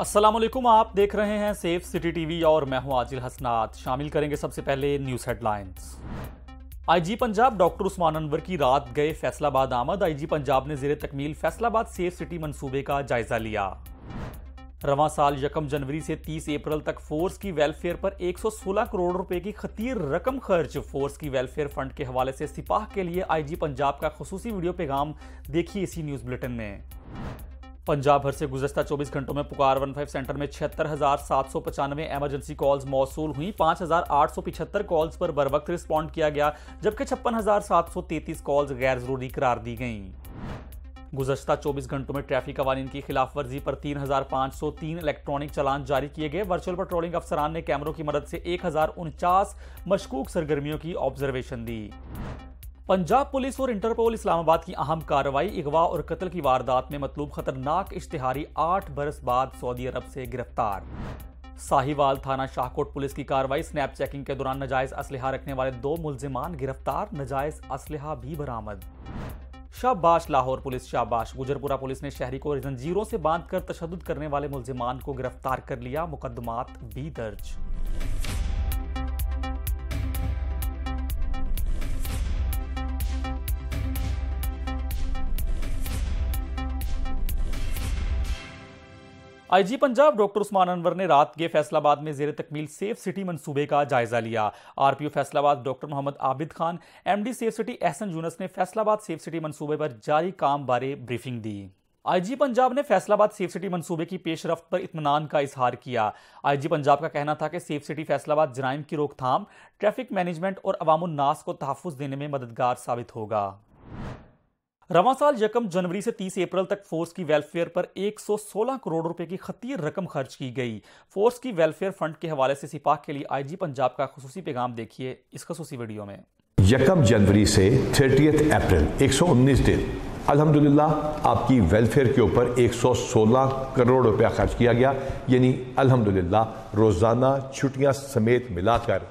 अस्सलामुअलैकुम, आप देख रहे हैं सेफ सिटी टीवी और मैं हूं आजिल हसनात। शामिल करेंगे सबसे पहले news headlines. IG Punjab doctor Usman Anwar की रात गए फैसलाबाद आमद। आईजी पंजाब ने ज़ेरे तकमील फैसलाबाद सेफ सिटी मंसूबे का जायजा लिया। रवां साल 1 जनवरी से 30 अप्रैल तक फोर्स की वेलफेयर पर 116 करोड़ रुपए की खतीर रकम खर्च। फोर्स की वेलफेयर फंड के हवाले से सिपाह के लिए आईजी पंजाब का खुसूसी वीडियो पैगाम देखिए इसी न्यूज़ बुलेटिन में। पंजाब भर से गुज़श्ता 24 घंटों में पुकार 115 सेंटर में 76,795 एमरजेंसी कॉल्स मौसूल हुई। 5,875 कॉल्स पर बरवक्त रिस्पॉन्ड किया गया, जबकि 56,733 कॉल्स गैर ज़रूरी करार दी गईं। गुज़श्ता 24 घंटों में ट्रैफिक कवानीन की खिलाफवर्जी पर 3,503 इलेक्ट्रॉनिक चालान जारी किए गए। वर्चुअल पेट्रोलिंग अफसरान ने कैमरों की मदद से 1,049 मशकूक सरगर्मियों की ऑब्जर्वेशन दी। पंजाब पुलिस और इंटरपोल इस्लामाबाद की अहम कार्रवाई। अगवा और कत्ल की वारदात में मतलूब खतरनाक इश्तिहारी 8 बरस बाद सऊदी अरब से गिरफ्तार। साहिवाल थाना शाहकोट पुलिस की कार्रवाई। स्नैप चेकिंग के दौरान नजायज असलहा रखने वाले 2 मुलजिमान गिरफ्तार, नजायज असलहा भी बरामद। शाबाश लाहौर पुलिस, शाबाश। गुजरपुरा पुलिस ने शहरी को जंजीरों से बांधकर तशद्दुद करने वाले मुलजिमान को गिरफ्तार कर लिया, मुकदमात भी दर्ज। आईजी पंजाब डॉक्टर उस्मान अनवर ने रात के फैसलाबाद में ज़ेरे तकमील सेफ सिटी मंसूबे का जायजा लिया। RPO Faisalabad doctor Mohammad Abid Khan, MD safe city Ehsan Yunus ने फैसलाबाद सेफ सिटी मंसूबे पर जारी काम बारे ब्रीफिंग दी। आईजी पंजाब ने फैसलाबाद सेफ सिटी मंसूबे की पेशरफ्त पर इत्मीनान का इजहार किया। आईजी पंजाब का कहना था कि सेफ सिटी फैसलाबाद जराइम की रोकथाम, ट्रैफिक मैनेजमेंट और अवामुन नास को तहफ़्फ़ुज़ देने में मददगार साबित होगा। रवां साल 1 जनवरी से 30 अप्रैल तक फोर्स की वेलफेयर पर 116 करोड़ रुपए की खतीर रकम खर्च की गई। फोर्स की वेलफेयर फंड के हवाले से सिपाह के लिए आईजी पंजाब का खुसूसी पैगाम देखिए इस खुसूसी वीडियो में। 1 जनवरी से 30 अप्रैल 119 दिन अल्हम्दुलिल्लाह आपकी वेलफेयर के ऊपर 116 करोड़ रुपया खर्च किया गया, यानी अल्हम्दुलिल्लाह रोज़ाना छुट्टियाँ समेत मिलाकर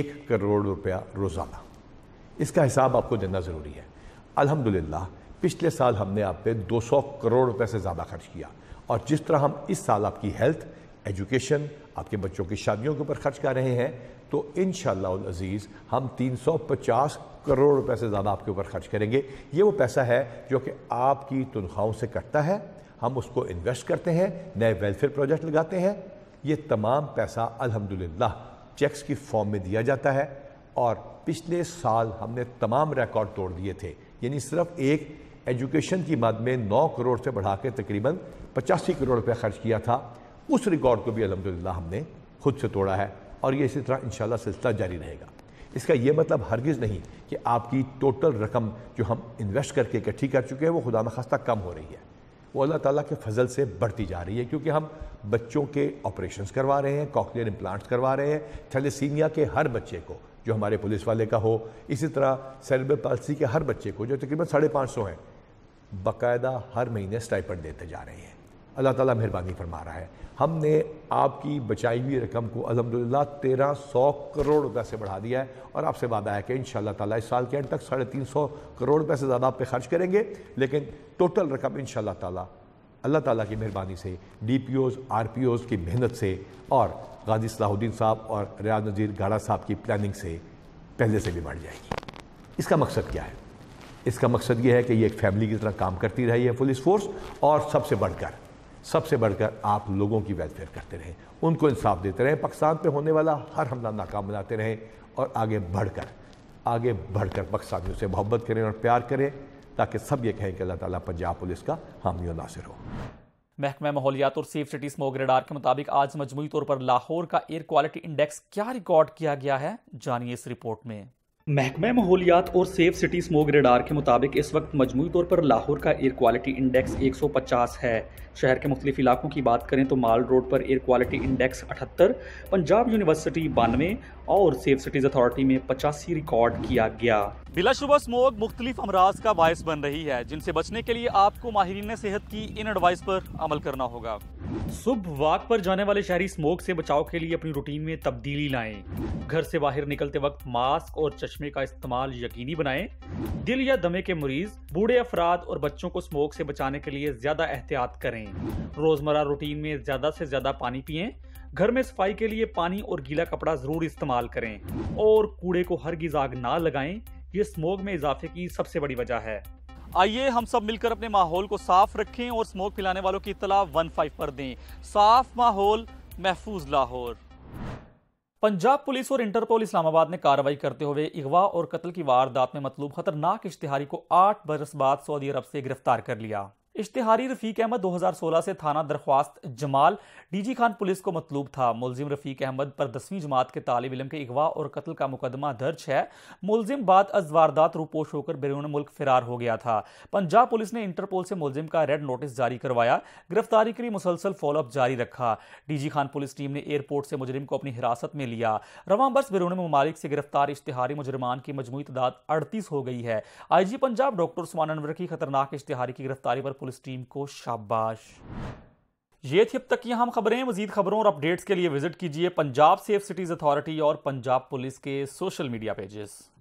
1 करोड़ रुपया रोज़ाना। इसका हिसाब आपको देना ज़रूरी है। अल्हम्दुलिल्लाह पिछले साल हमने आप पे 200 करोड़ रुपए से ज़्यादा खर्च किया, और जिस तरह हम इस साल आपकी हेल्थ, एजुकेशन, आपके बच्चों की शादियों के ऊपर खर्च कर रहे हैं, तो इंशाअल्लाह अज़ीज़ हम 350 करोड़ रुपए से ज़्यादा आपके ऊपर खर्च करेंगे। ये वो पैसा है जो कि आपकी तनख्वाहों से कटता है, हम उसको इन्वेस्ट करते हैं, नए वेलफेयर प्रोजेक्ट लगाते हैं। ये तमाम पैसा अल्हम्दुलिल्लाह चेक्स की फॉर्म में दिया जाता है, और पिछले साल हमने तमाम रिकॉर्ड तोड़ दिए थे, यानी सिर्फ एक एजुकेशन की मद में 9 करोड़ से बढ़ा के तकरीबन 85 करोड़ रुपया खर्च किया था। उस रिकॉर्ड को भी अल्हम्दुलिल्लाह हमने खुद से तोड़ा है, और ये इसी तरह इंशाल्लाह सिलसिला जारी रहेगा। इसका ये मतलब हरगिज़ नहीं कि आपकी टोटल रकम जो हम इन्वेस्ट करके इकट्ठी कर चुके हैं वो खुदा न खास्ता कम हो रही है, वो अल्लाह ताला के फजल से बढ़ती जा रही है, क्योंकि हम बच्चों के ऑपरेशंस करवा रहे हैं, कॉकलियर इम्प्लांट्स करवा रहे हैं, थैलेसीमिया के हर बच्चे को जो हमारे पुलिस वाले का हो, इसी तरह सेरेब्रल पाल्सी के हर बच्चे को जो तकरीबन 550 हैं, बाकायदा हर महीने स्टाइपेंड देते जा रहे हैं। अल्लाह ताला मेहरबानी फरमा रहा है। हमने आपकी बचाई हुई रकम को अल्हम्दुलिल्लाह 1,300 करोड़ रुपये से बढ़ा दिया है, और आपसे वादा है कि इंशाल्लाह ताला इस साल के एंड तक 350 करोड़ रुपये से ज़्यादा आप पे खर्च करेंगे, लेकिन टोटल रकम इंशाल्लाह ताला की मेहरबानी से, DPOs, RPOs की मेहनत से, और गाजी सलाहुद्दीन साहब और रियाज नज़ीर गाढ़ा साहब की प्लानिंग से पहले से भी बढ़ जाएगी। इसका मकसद क्या है? इसका मकसद ये है कि ये एक फैमिली की तरह काम करती रही है पुलिस फोर्स, और सबसे बढ़कर आप लोगों की वेलफेयर करते रहें, उनको इंसाफ देते रहें, पाकिस्तान पर होने वाला हर हमला नाकाम बनाते रहें, और आगे बढ़कर पाकिस्तानियों से मोहब्बत करें और प्यार करें, ताकि सब ये कहें कि अल्लाह ताला पंजाब पुलिस का हामी और नासिर हो। महकमा माहौलियात और सेफ सिटी स्मोग रेडार के मुताबिक आज मजमूई तौर पर लाहौर का एयर क्वालिटी इंडेक्स क्या रिकॉर्ड किया गया है, जानिए इस रिपोर्ट में। महकमा माहौलियात और सेफ सिटी स्मोग रेडार के मुताबिक इस वक्त मजमूई तौर पर लाहौर का एयर क्वालिटी इंडेक्स 150 है। शहर के मुख्तलिफ इलाकों की बात करें तो माल रोड पर air quality index 78, Punjab university 92 और सेफ सिटीज़ अथॉरिटी में 85 रिकॉर्ड किया गया। बिलाशुबा स्मोग मुख्तलिफ अमराज का बायस बन रही है, जिनसे बचने के लिए आपको माहिरीन सेहत की इन एडवाइस पर अमल करना होगा। सुबह वॉक पर जाने वाले शहरी स्मोक से बचाव के लिए अपनी रूटीन में तब्दीली लाएं। घर से बाहर निकलते वक्त मास्क और चश्मे का इस्तेमाल यकीनी बनाएं। दिल या दमे के मरीज, बूढ़े अफराद और बच्चों को स्मोक से बचाने के लिए ज्यादा एहतियात करें। रोजमर्रा रूटीन में ज्यादा से ज्यादा पानी पिएं। घर में सफाई के लिए पानी और गीला कपड़ा जरूर इस्तेमाल करें और कूड़े को हरगिज़ आग ना लगाएं। ये स्मोक में इजाफे की सबसे बड़ी वजह है। आइए हम सब मिलकर अपने माहौल को साफ रखें और स्मोक फैलाने वालों की इत्तला 15 पर दें। साफ माहौल, महफूज लाहौर। पंजाब पुलिस और इंटरपोल इस्लामाबाद ने कार्रवाई करते हुए अगवा और कत्ल की वारदात में मतलूब खतरनाक इश्तिहारी को 8 बरस बाद सऊदी अरब से गिरफ्तार कर लिया। इश्तिहारी रफीक अहमद 2016 से थाना दरख्वास्त जमाल डीजी खान पुलिस को मतलूब था। मुलजिम रफीक अहमद पर 10वीं जमात के तालिब इलम के अगवा और कत्ल का मुकदमा दर्ज है। मुलजिम बाद अज वारदात रूपोश होकर बैरून मुल्क फरार हो गया था। पंजाब पुलिस ने इंटरपोल से मुलजिम का रेड नोटिस जारी करवाया। गिरफ्तारी के लिए मुसलसल फॉलोअप जारी रखा। डीजी खान पुलिस टीम ने एयरपोर्ट से मुजरिम को अपनी हिरासत में लिया। रवां बरस बैरून ममालिक से गिरफ्तार इश्तिहारी मुजरमान की मजमूई तादाद 38 हो गई है। IG पंजाब डॉक्टर उस्मान अनवर की खतरनाक इश्तिहारी की गिरफ्तारी पर पुलिस टीम को शाबाश। ये थी अब तक की अहम खबरें। मजीद खबरों और अपडेट्स के लिए विजिट कीजिए पंजाब सेफ सिटीज अथॉरिटी और पंजाब पुलिस के सोशल मीडिया पेजेस।